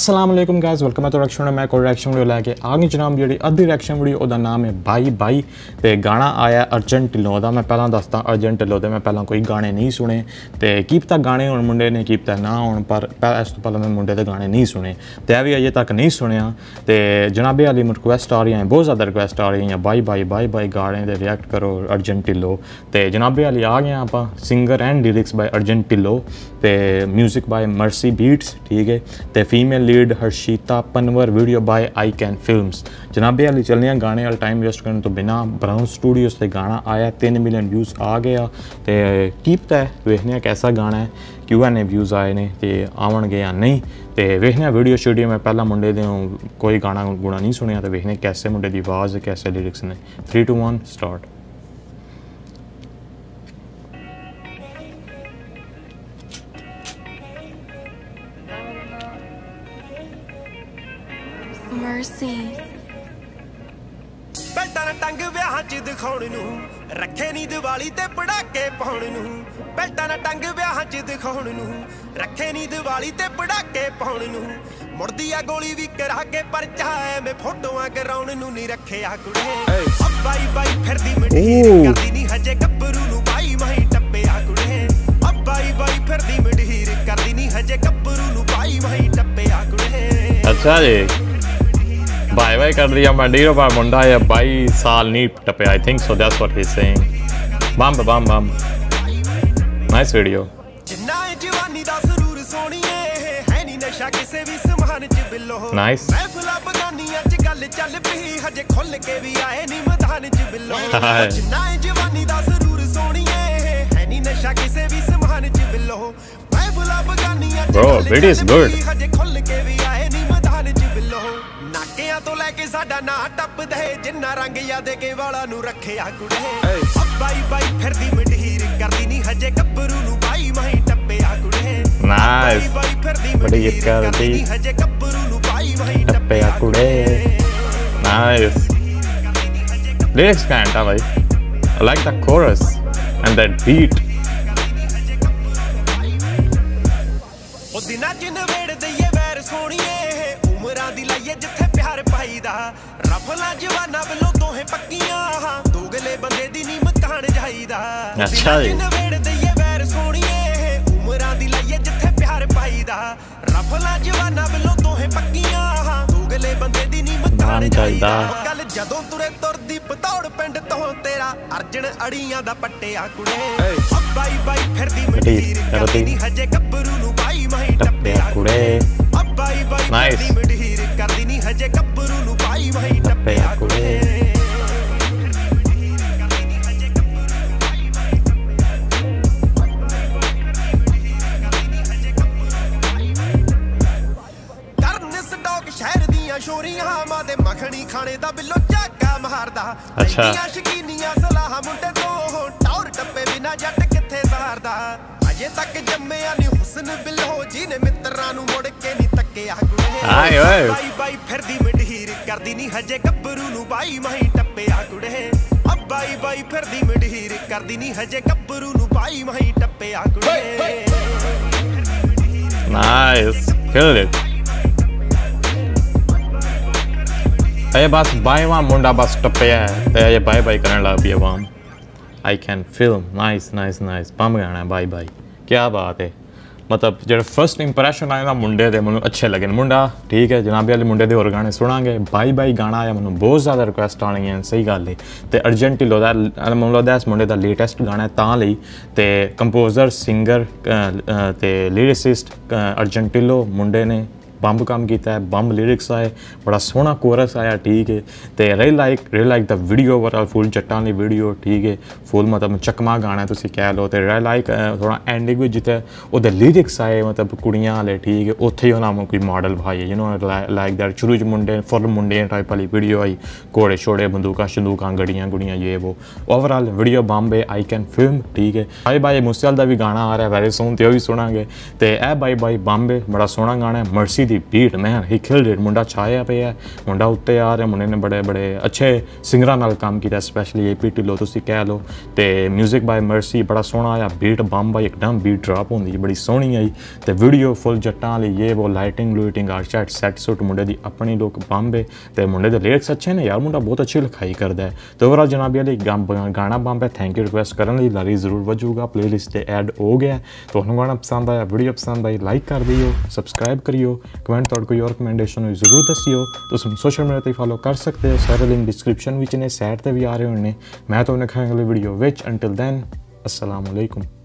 असलामुअलैकुम guys, welcome है तो reaction में एक और रिएक्शन वीडियो लैके आ गई जनाब। जी अद्धी रिएक्शन वीडियो उदा नाम है भाई भाई ते गाना आया अर्जन ढिल्लों का। मैं पहला दसदा अर्जन ढिल्लों के मैं पहला कोई गाने नहीं सुने ते कीता गाने हुण मुंडे ने कीता ना हुण, पर इस तो पहले मैं मुंडे के गाने नहीं सुने ते भी अजे तक नहीं सुने ते जनाबे आली रिक्वेस्ट आ रही है, बहुत ज़्यादा रिक्वेस्ट आ रही है भाई भाई गाने दे रिएक्ट करो अर्जन ढिल्लों। तो जनाबे आली आ गए आप, singer and lyrics by Arjan Dhillon ते म्यूजिक बाय MXRCI बीट्स, ठीक है, तो female lead Harshita Panwar, video by I can film. जनाबे अली चलने हैं गाने वाल टाइम वेस्ट करने तो बिना, ब्राउन स्टूडियो से गाना आया 3 मिलियन व्यूज़ आ गया तो कीपता है, वेखने कैसा गाना है, क्यों एने व्यूज़ आए ने तो आवन गया नहीं तो वेखने वीडियो स्टूडियो। मैं पहला मुंडे दे कोई गाना गुणा नहीं सुने तो वेखने कैसे मुंडे की आवाज़ कैसे लिरिक्स ने। 3, 2, 1 स्टार्ट। बेल्टां टंग विआह च दिखाउण नूं रखे नी दिवाली ते पड़ाके पाउण नूं, बेल्टां टंग विआह च दिखाउण नूं रखे नी दिवाली ते पड़ाके पाउण नूं, मुड़दी आ गोली वी करा के परचा में फोटोआं कराउण नूं नी रखेआ कुड़े, बाई बाई फिरदी मिठीर करदी नी हजे गब्बरू नूं बाई माही टप्पिआ कुड़े, बाई बाई फिरदी मिठीर करदी नी हजे गब्बरू नूं बाई माही टप्पिआ कुड़े। अच्छा जी बाय बाय कर दिया मैं डीरो पर मुंडा या 22 साल नहीं टपे, I think so that's what he is saying. Bomb bomb bomb nice video. जिन्ना जवानी दा सुरूर सोणीए है नी नशा किसे भी समान च बिलो, नाइस महफिला बगानियां च गल चल पई हजे खुल के भी आए नी मदान च बिलो, जिन्ना जवानी दा सुरूर सोणीए है नी नशा किसे भी समान च बिलो, महफिला बगानियां च गल चल पई हजे खुल के भी आए नी मदान च बिलो, नाकिया तो लेके साडा ना टप दे जिन्ना रंग याद के वाला नु रखेया कुड़े, बाई बाई फिरदी मिठीर करदी नी हजे गब्बरू नु बाई माही टप्पेया कुड़े, नाइस बाई फिरदी मिठीर करदी नी हजे गब्बरू नु बाई माही टप्पेया कुड़े। नाइस लिरिक्स काइंड ऑफ भाई, I like the chorus and that beat. ओ दिना जिन वेड़ दे ये वैर सोणीए उमरा दी लाइए जिथे प्यार पाईदा, रफला जवाना बलो दोहे पक्कियां दोगले बंदे दी नी मकान जाईदा, अच्छा जी वेड़ दईए वैर सोणीए उमरा दी लाइए जिथे प्यार पाईदा, रफला जवाना बलो दोहे पक्कियां दोगले बंदे दी नी मकान जाईदा, गल जदों तुरे तुरदी पतौड़ पिंड तों तेरा अर्जन अड़ियां दा पट्टिया कुड़े, बाई बाई फिरदी मिठीर करदी नी हजे गब्बरू नु बाई माही टप्पिया कुड़े, बाई बाई नाइस करदी नी हजे गब्बरू नु बाई बाई टप्पिया कुड़े। करनस डॉग शहर दियां शोरियां मां दे मखणी खाने दा बिल्लो झाका मारदा, अच्छा शकीनियां सलाह मुंडे तो टौर टप्पे बिना जट किथे सहारदा, अजे तक जम्मिया नी हुस्न बिल्लो जी ने मित्रां नु मुड़ के नी ਆਏ ਓਏ ਬਾਈ ਬਾਈ ਫਿਰਦੀ ਮਿਠੀਰ ਕਰਦੀ ਨਹੀਂ ਹਜੇ ਗੱਭਰੂ ਨੂੰ ਬਾਈ ਮਾਹੀ ਟੱਪਿਆ ਕੁੜੇ, ਬਾਈ ਬਾਈ ਫਿਰਦੀ ਮਿਠੀਰ ਕਰਦੀ ਨਹੀਂ ਹਜੇ ਗੱਭਰੂ ਨੂੰ ਬਾਈ ਮਾਹੀ ਟੱਪਿਆ ਕੁੜੇ। Nice killed it. ਇਹ ਬਸ ਬਾਈਵਾ ਮੁੰਡਾ ਬਸ ਟੱਪਿਆ ਹੈ ਤੇ ਇਹ ਬਾਈ ਬਾਈ ਕਰਨ ਲੱਗ ਪਿਆ ਵਾਂ। I can film nice nice nice ਪੰਮ ਗਾਣਾ ਬਾਈ ਬਾਈ ਕੀ ਬਾਤ ਹੈ। मतलब जो फर्स्ट इंप्रैशन आया ना मुंडे दे मैं अच्छे लगे मुंडा, ठीक है जनाबे वाले मुंडे दे और गाने सुनांगे। बाई बाई गाना आया मैं बहुत ज़्यादा रिक्वेस्ट आनी है, सही गल है। तो अर्जन ढिल्लों का मैं लगता इस मुंडे का लेटैसट गाना है, तो कंपोजर सिंगर तो लिरिसिस्ट अर्जन ढिल्लों मुंडे ने बंब काम किया है, बंब लिरिक्स आए, बड़ा सोहना कोरस आया, ठीक है। तो real like the video overall full चट्टान दी वीडियो, ठीक है फुल मतलब चकमा गाना तुसी कह लो। तो रियल लाइक थोड़ा एंडिंग भी जिते ओदे लिरिक्स आए मतलब कुड़ियां वाले, ठीक है उत्थे उन्होंने कोई मॉडल भाई यू नो लाइक दैट। शुरू च मुंडे फुल मुंडे टाइप वाली वीडियो आई, घोड़े छोड़े बंदूक शंदूकां गड़ियां गुड़ियां ये वो, ओवरऑल वीडियो बंब है आई कैन फिल्म, ठीक है। बाई बाई मूसेवाले दा भी गाना आ रहा है वेरी सून, तो भी सुनांगे। तो ए बाई बाई बंब बड़ा सोहना गाना है, MXRCI दी भीड़ मैन ही खिल रेड मुंडा छाया पे है मुंडा उत्ते आ रहा है मुंडे ने बड़े बड़े अच्छे सिंगर नाल काम किया स्पैशली AP ढिल्लों तुसी कह लो तो म्यूजिक बाय मर्सी बड़ा सोहना आया बीट बम बाई एकदम बीट ड्रॉप होंगी बड़ी सोहनी आई तो वीडियो फुल जट्टां वाली ये वो लाइटिंग लूइटिंग आर शैट सैट सूट मुंडे की अपनी लोग बम है तो मुंडे के लिरिक्स अच्छे ने यार मुंडा बहुत अच्छी लिखाई करता है तो ओवरऑल जनाबिया गाना बम है थैंक यू रिक्वेस्ट करने लारी जरूर वजूगा प्ले लिस्ट से ऐड हो गया तो हम गाना पसंद आया वीडियो पसंद आई लाइक कर दियो सब्सक्राइब करियो कमेंट तौर कोई और रिकमेंडेशन जरूर दसियो तुम सोशल मीडिया पर फॉलो कर सकते हो सारे लिंक डिस्क्रिप्शन में ने सैट पर भी आ रहे होने मैं तो उन्हें खाने वाली वीडियो विच अंटिल दैन अस्सलाम वालेकुम।